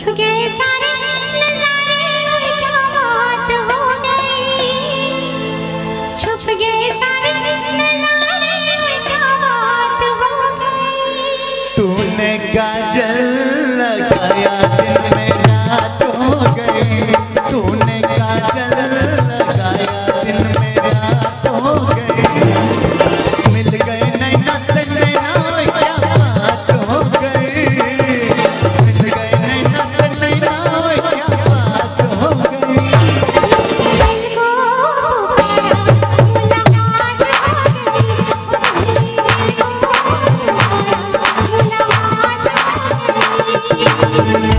छुप गए सारे नजारे, और क्या बात हो गई, छुप गए सारे नजारे, और क्या बात हो गई। तूने काजल लगाया दिल में रात हो गई, तूने काजल लगाया दिल में रात हो गई। मिल गए नैना से नैना, और क्या बात हो गई,